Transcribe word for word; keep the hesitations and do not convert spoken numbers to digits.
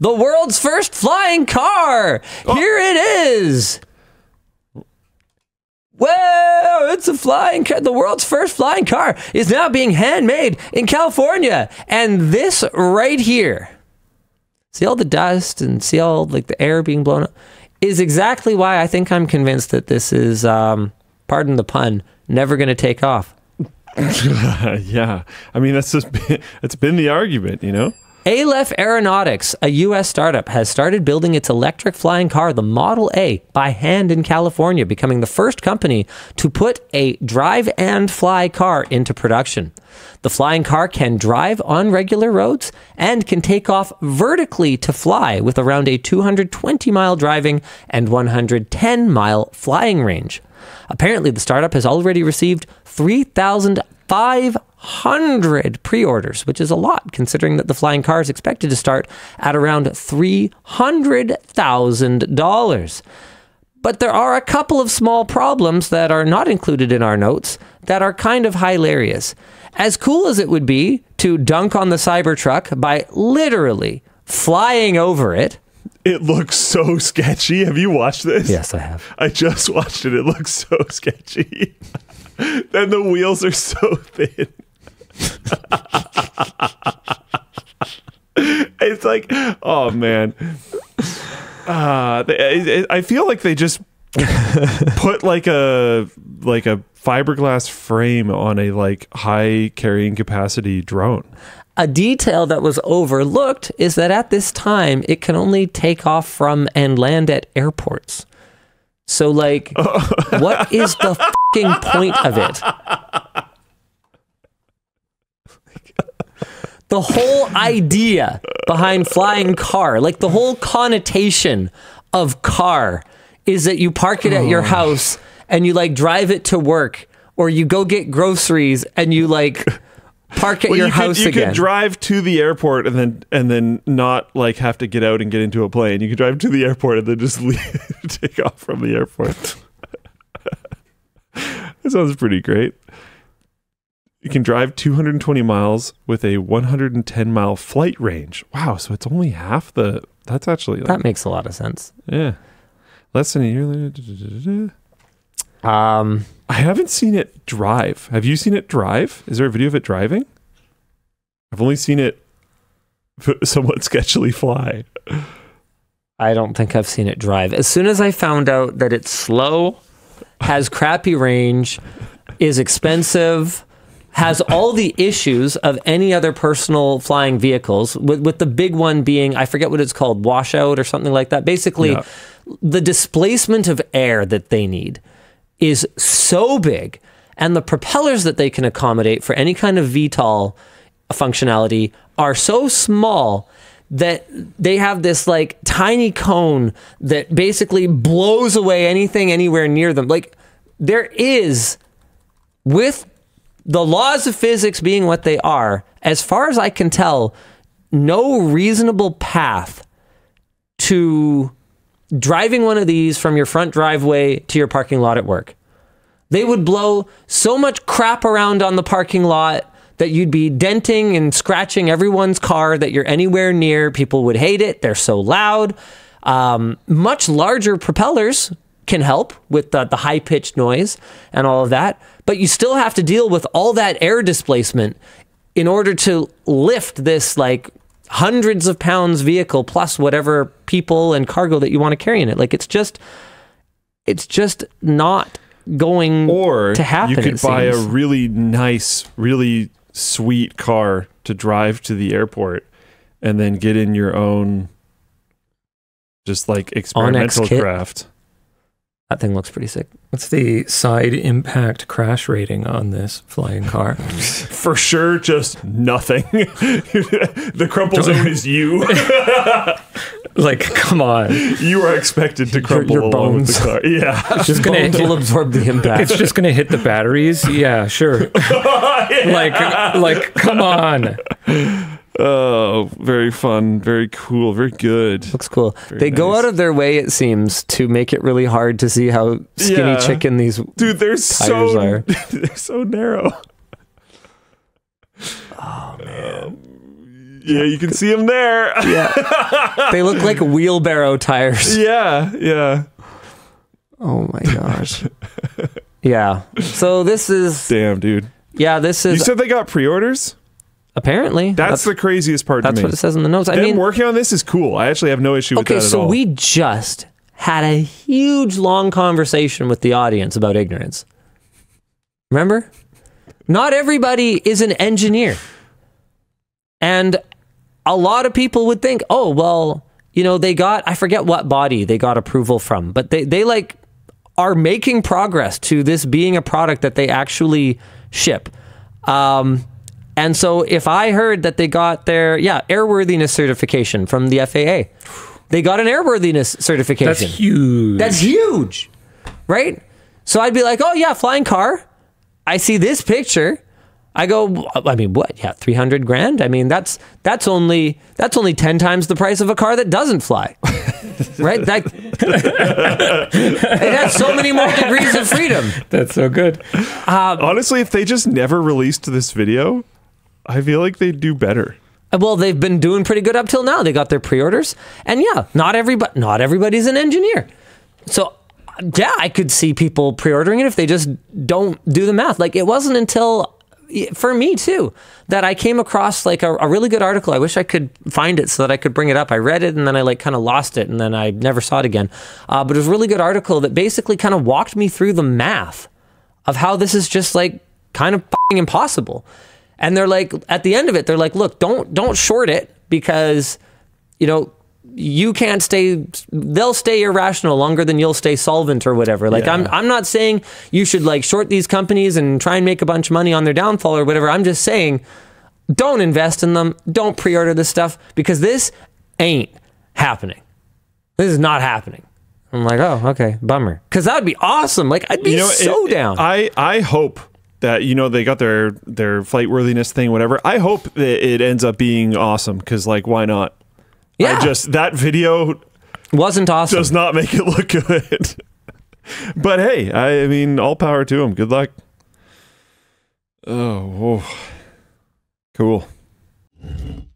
The world's first flying car! Oh. Here it is! Whoa! It's a flying car! The world's first flying car is now being handmade in California! And this right here, see all the dust and see all like the air being blown up, is exactly why I think I'm convinced that this is, um, pardon the pun, never gonna take off. Yeah. I mean, that's just been, that's been the argument, you know? Alef Aeronautics, a U S startup, has started building its electric flying car, the Model A, by hand in California, becoming the first company to put a drive-and-fly car into production. The flying car can drive on regular roads and can take off vertically to fly with around a two hundred twenty mile driving and one hundred ten mile flying range. Apparently, the startup has already received three thousand five hundred pre-orders, which is a lot considering that the flying car is expected to start at around three hundred thousand dollars. But there are a couple of small problems that are not included in our notes that are kind of hilarious. As cool as it would be to dunk on the Cybertruck by literally flying over it, it looks so sketchy. Have you watched this? Yes, I have. I just watched it. It looks so sketchy. Then the wheels are so thin. It's like, oh man. Uh, they, I, I feel like they just put like a like a fiberglass frame on a like high carrying capacity drone. A detail that was overlooked is that at this time, it can only take off from and land at airports. So, like, oh. What is the fucking point of it? The whole idea behind flying car, like the whole connotation of car, is that you park it at your house and you, like, drive it to work, or you go get groceries and you, like... Park at well, your you house could, you again. You could drive to the airport and then and then not like have to get out and get into a plane. You could drive to the airport and then just leave, take off from the airport. That sounds pretty great. You can drive two hundred twenty miles with a one hundred ten mile flight range. Wow, so it's only half the. That's actually like, that makes a lot of sense. Yeah, less than a year later. Um. I haven't seen it drive. Have you seen it drive? Is there a video of it driving? I've only seen it somewhat sketchily fly. I don't think I've seen it drive. As soon as I found out that it's slow, has crappy range, is expensive, has all the issues of any other personal flying vehicles, with, with the big one being, I forget what it's called, washout or something like that. Basically, yeah. The displacement of air that they need is so big, and the propellers that they can accommodate for any kind of V TOL functionality are so small that they have this like tiny cone that basically blows away anything anywhere near them. Like, there is, with the laws of physics being what they are, as far as I can tell, no reasonable path to driving one of these from your front driveway to your parking lot at work. They would blow so much crap around on the parking lot that you'd be denting and scratching everyone's car that you're anywhere near. People would hate it. They're so loud. Um, much larger propellers can help with the, the high-pitched noise and all of that, but you still have to deal with all that air displacement in order to lift this, like, hundreds of pounds vehicle plus whatever people and cargo that you want to carry in it. Like, it's just it's just not going or to happen. You could buy seems. a really nice, really sweet car to drive to the airport and then get in your own just like experimental craft. That thing looks pretty sick. What's the side impact crash rating on this flying car? For sure, just nothing. The crumple Don't, zone is you. Like, come on. You are expected to crumple your, your along bones. With the car. Yeah. It's just going to absorb the impact. It's just going to hit the batteries. Yeah, sure. Yeah. Like, like, come on. Oh, very fun, very cool, very good. Looks cool. Very they nice. Go out of their way, it seems, to make it really hard to see how skinny yeah. chicken these Dude, they're tires so, are. They're so narrow. Oh, man. Um, Yeah, you can see them there. Yeah. They look like wheelbarrow tires. Yeah, yeah. Oh my gosh. Yeah. So this is... Damn, dude. Yeah, this is... You said they got pre-orders? Apparently. That's, that's the craziest part to me. That's what it says in the notes. I Them mean, working on this is cool. I actually have no issue with okay, that at so all. Okay, so we just had a huge, long conversation with the audience about ignorance. Remember? Not everybody is an engineer. And a lot of people would think, oh, well, you know, they got, I forget what body they got approval from, but they, they like are making progress to this being a product that they actually ship. Um, and so if I heard that they got their, yeah, airworthiness certification from the F A A, they got an airworthiness certification. That's huge. That's huge, right? So I'd be like, oh yeah, flying car. I see this picture. I go, I mean, what? Yeah, three hundred grand? I mean, that's that's only that's only ten times the price of a car that doesn't fly. Right? That, it has so many more degrees of freedom. That's so good. Um, Honestly, if they just never released this video, I feel like they'd do better. Well, they've been doing pretty good up till now. They got their pre-orders. And yeah, not everybody, not everybody's an engineer. So, yeah, I could see people pre-ordering it if they just don't do the math. Like, it wasn't until... for me too, that I came across like a, a really good article. I wish I could find it so that I could bring it up. I read it and then I like kind of lost it and then I never saw it again. Uh, but it was a really good article that basically kind of walked me through the math of how this is just like kind of fucking impossible. And they're like, at the end of it, they're like, look, don't, don't short it because, you know, you can't stay, they'll stay irrational longer than you'll stay solvent or whatever. Like, yeah. I'm, I'm not saying you should like short these companies and try and make a bunch of money on their downfall or whatever. I'm just saying, don't invest in them. Don't pre-order this stuff because this ain't happening. This is not happening. I'm like, oh, okay. Bummer. Cause that'd be awesome. Like I'd be you know, so it, down. I, I hope that, you know, they got their, their flight worthiness thing, whatever. I hope that it ends up being awesome. Cause like, why not? Yeah. I just, that video wasn't awesome. Does not make it look good. But hey, I, I mean, all power to him. Good luck. Oh, whoa. Cool.